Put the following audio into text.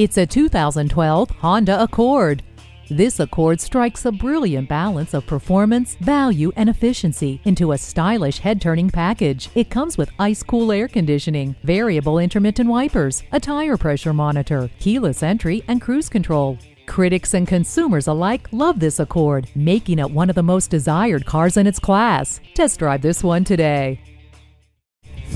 It's a 2012 Honda Accord. This Accord strikes a brilliant balance of performance, value, and efficiency into a stylish head-turning package. It comes with ice-cool air conditioning, variable intermittent wipers, a tire pressure monitor, keyless entry, and cruise control. Critics and consumers alike love this Accord, making it one of the most desired cars in its class. Test drive this one today.